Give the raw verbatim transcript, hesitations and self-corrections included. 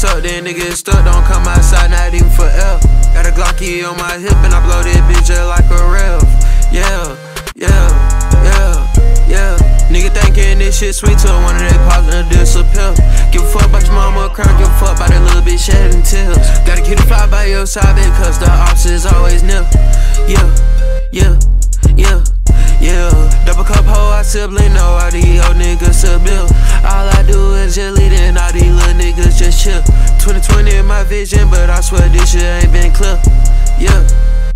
What's up then, nigga stuck, don't come outside, not even for L. Got a Glocky on my hip and I blow that bitch up like a ref. Yeah, yeah, yeah, yeah. Nigga thinking this shit sweet till one of they partner disappear. Give a fuck about your mama crying, give a fuck about that little bitch shedding tears. Gotta keep the fly by your side because the ops is always near. Yeah, yeah, yeah, yeah. Double cup hoe, I sibling, no, all these old niggas sub bill. All I do is just lead and all these little niggas just chill. twenty twenty in my vision, but I swear this shit ain't been clear. Yeah.